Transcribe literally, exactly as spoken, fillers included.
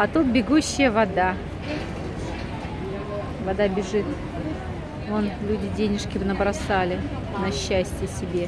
А тут бегущая вода. Вода бежит. Вон люди денежки набросали на счастье себе.